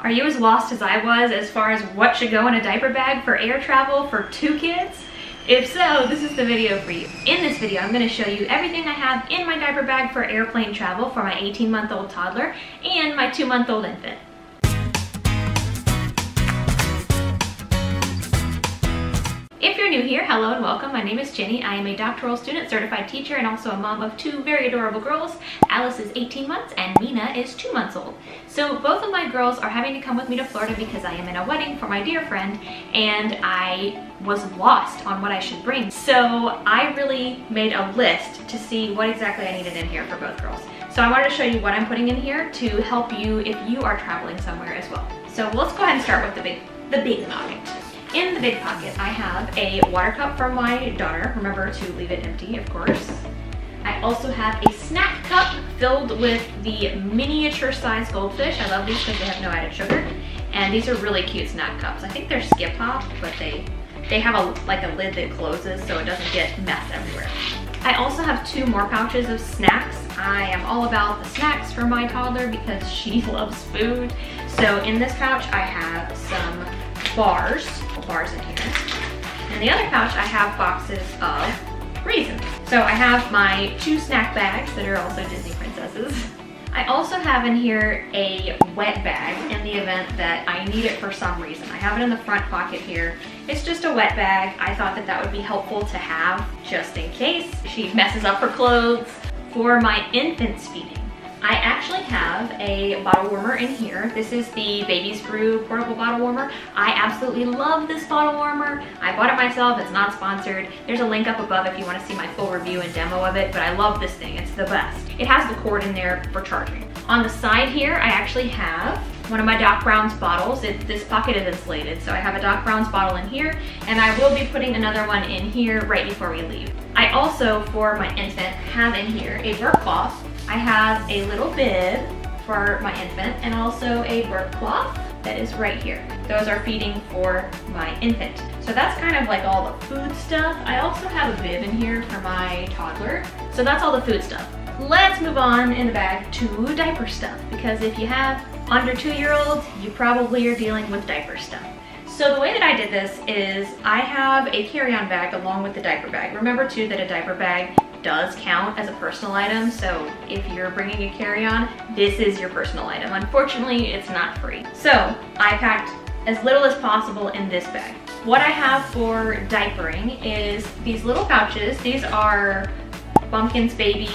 Are you as lost as I was as far as what should go in a diaper bag for air travel for 2 kids? If so, this is the video for you. In this video, I'm going to show you everything I have in my diaper bag for airplane travel for my 18-month-old toddler and my 2-month-old infant. If you're new here, hello and welcome. My name is Jenny. I am a doctoral student, certified teacher, and also a mom of 2 very adorable girls. Alice is 18 months and Mina is 2 months old. So both of my girls are having to come with me to Florida because I am in a wedding for my dear friend, and I was lost on what I should bring. So I really made a list to see what exactly I needed in here for both girls. So I wanted to show you what I'm putting in here to help you if you are traveling somewhere as well. So let's go ahead and start with the big pocket. In the big pocket, I have a water cup for my daughter. Remember to leave it empty, of course. I also have a snack cup filled with the miniature size goldfish. I love these because they have no added sugar. And these are really cute snack cups. I think they're Skip Hop, but they have like a lid that closes so it doesn't get mess everywhere. I also have 2 more pouches of snacks. I am all about the snacks for my toddler because she loves food. So in this pouch, I have some bars in here. And the other pouch, I have boxes of raisins. So I have my 2 snack bags that are also Disney princesses. I also have in here a wet bag in the event that I need it for some reason. I have it in the front pocket here. It's just a wet bag. I thought that that would be helpful to have just in case she messes up her clothes. For my infant's feeding, I actually have a bottle warmer in here. This is the Baby's Brew Portable Bottle Warmer. I absolutely love this bottle warmer. I bought it myself, it's not sponsored. There's a link up above if you want to see my full review and demo of it, but I love this thing, it's the best. It has the cord in there for charging. On the side here, I actually have one of my Doc Brown's bottles. This pocket is insulated, so I have a Doc Brown's bottle in here, and I will be putting another one in here right before we leave. I also, for my infant, have in here a burp cloth. I have a little bib for my infant and also a burp cloth that is right here. Those are feeding for my infant. So that's kind of like all the food stuff. I also have a bib in here for my toddler. So that's all the food stuff. Let's move on in the bag to diaper stuff, because if you have under 2-year-olds, you probably are dealing with diaper stuff. So the way that I did this is I have a carry-on bag along with the diaper bag. Remember too that a diaper bag does count as a personal item, so if you're bringing a carry-on, this is your personal item. Unfortunately, it's not free. So I packed as little as possible in this bag. What I have for diapering is these little pouches. These are Bumpkin's baby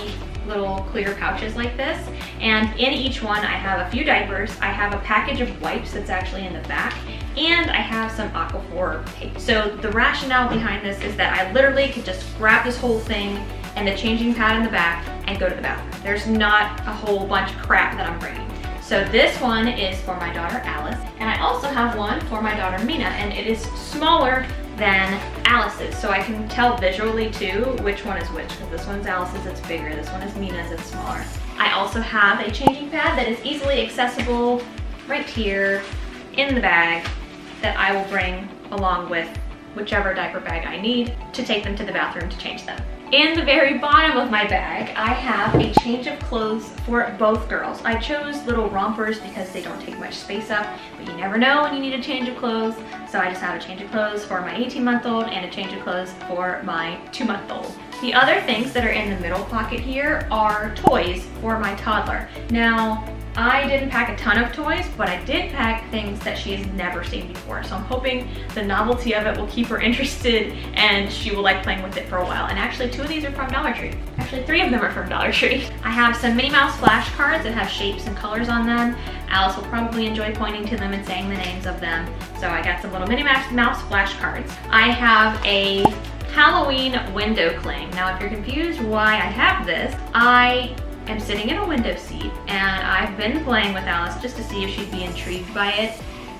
little clear pouches like this, and in each one I have a few diapers. I have a package of wipes that's actually in the back, and I have some Aquaphor tape. So the rationale behind this is that I literally could just grab this whole thing and the changing pad in the back and go to the bathroom. There's not a whole bunch of crap that I'm bringing. So this one is for my daughter Alice, and I also have one for my daughter Mina, and it is smaller than Alice's, so I can tell visually too which one is which, because this one's Alice's, it's bigger, this one is Mina's, it's smaller. I also have a changing pad that is easily accessible right here in the bag that I will bring along with whichever diaper bag I need to take them to the bathroom to change them. In the very bottom of my bag, I have a change of clothes for both girls. I chose little rompers because they don't take much space up, but you never know when you need a change of clothes. So I just have a change of clothes for my 18-month-old and a change of clothes for my 2-month-old. The other things that are in the middle pocket here are toys for my toddler. Now, I didn't pack a ton of toys, but I did pack things that she has never seen before. So I'm hoping the novelty of it will keep her interested and she will like playing with it for a while. And actually 2 of these are from Dollar Tree. Actually 3 of them are from Dollar Tree. I have some Minnie Mouse flashcards that have shapes and colors on them. Alice will probably enjoy pointing to them and saying the names of them. So I got some little Minnie Mouse flashcards. I have a Halloween window cling. Now, if you're confused why I have this, I'm sitting in a window seat, and I've been playing with Alice just to see if she'd be intrigued by it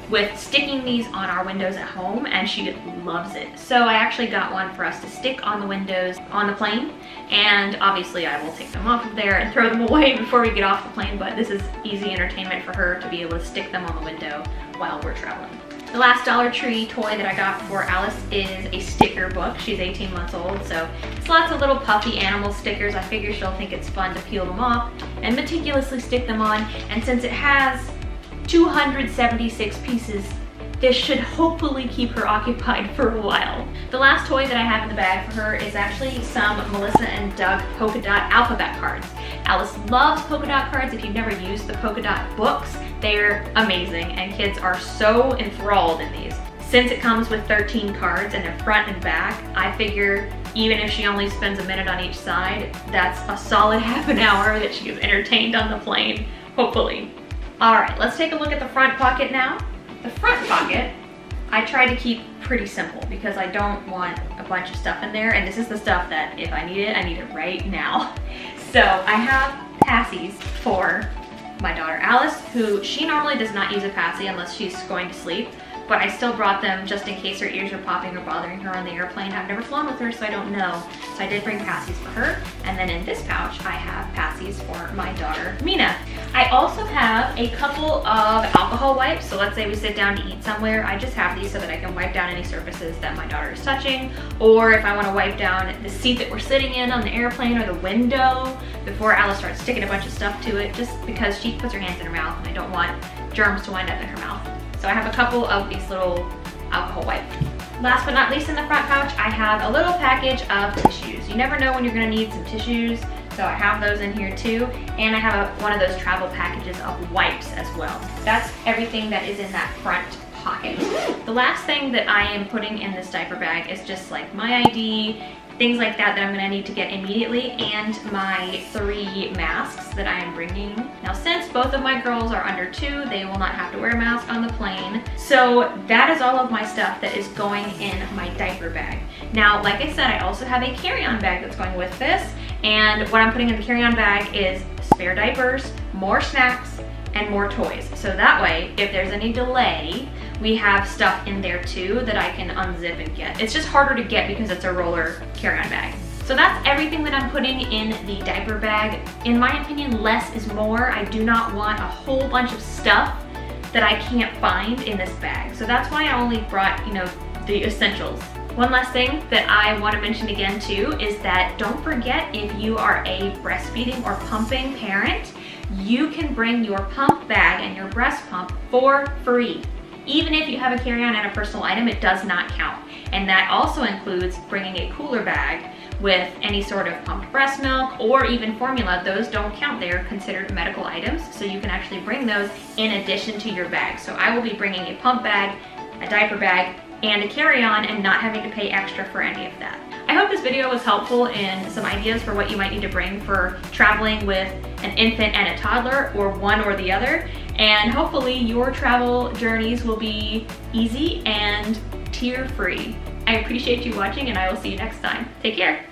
with sticking these on our windows at home, and she loves it. So I actually got one for us to stick on the windows on the plane, and obviously I will take them off of there and throw them away before we get off the plane, but this is easy entertainment for her to be able to stick them on the window while we're traveling. The last Dollar Tree toy that I got for Alice is a sticker book. She's 18 months old, so it's lots of little puffy animal stickers. I figure she'll think it's fun to peel them off and meticulously stick them on. And since it has 276 pieces. This should hopefully keep her occupied for a while. The last toy that I have in the bag for her is actually some Melissa and Doug polka dot alphabet cards. Alice loves polka dot cards. If you've never used the polka dot books, they're amazing and kids are so enthralled in these. Since it comes with 13 cards and they're front and back, I figure even if she only spends a minute on each side, that's a solid half an hour that she is entertained on the plane, hopefully. All right, let's take a look at the front pocket now. The front pocket, I try to keep pretty simple because I don't want a bunch of stuff in there, and this is the stuff that if I need it right now. So I have passies for my daughter Alice, who she normally does not use a passie unless she's going to sleep, but I still brought them just in case her ears are popping or bothering her on the airplane. I've never flown with her, so I don't know. So I did bring passies for her, and then in this pouch, I have passies for my daughter, Mina. I also have a couple of alcohol wipes, so let's say we sit down to eat somewhere, I just have these so that I can wipe down any surfaces that my daughter is touching, or if I want to wipe down the seat that we're sitting in on the airplane or the window before Alice starts sticking a bunch of stuff to it, just because she puts her hands in her mouth and I don't want germs to wind up in her mouth. So I have a couple of these little alcohol wipes. Last but not least in the front pouch, I have a little package of tissues. You never know when you're gonna need some tissues, so I have those in here too. And I have one of those travel packages of wipes as well. That's everything that is in that front pocket. The last thing that I am putting in this diaper bag is just like my ID, things like that that I'm gonna need to get immediately, and my 3 masks that I am bringing. Now, since both of my girls are under 2, they will not have to wear a mask on the plane. So that is all of my stuff that is going in my diaper bag. Now, like I said, I also have a carry-on bag that's going with this, and what I'm putting in the carry-on bag is spare diapers, more snacks, and more toys. So that way, if there's any delay, we have stuff in there too that I can unzip and get. It's just harder to get because it's a roller carry-on bag. So that's everything that I'm putting in the diaper bag. In my opinion, less is more. I do not want a whole bunch of stuff that I can't find in this bag. So that's why I only brought, the essentials. One last thing that I want to mention again too is that don't forget, if you are a breastfeeding or pumping parent, you can bring your pump bag and your breast pump for free. Even if you have a carry-on and a personal item, it does not count. And that also includes bringing a cooler bag with any sort of pumped breast milk or even formula. Those don't count. They are considered medical items, so you can actually bring those in addition to your bag. So I will be bringing a pump bag, a diaper bag, and a carry-on, and not having to pay extra for any of that. I hope this video was helpful in some ideas for what you might need to bring for traveling with an infant and a toddler, or one or the other. And hopefully your travel journeys will be easy and tear-free. I appreciate you watching, and I will see you next time. Take care.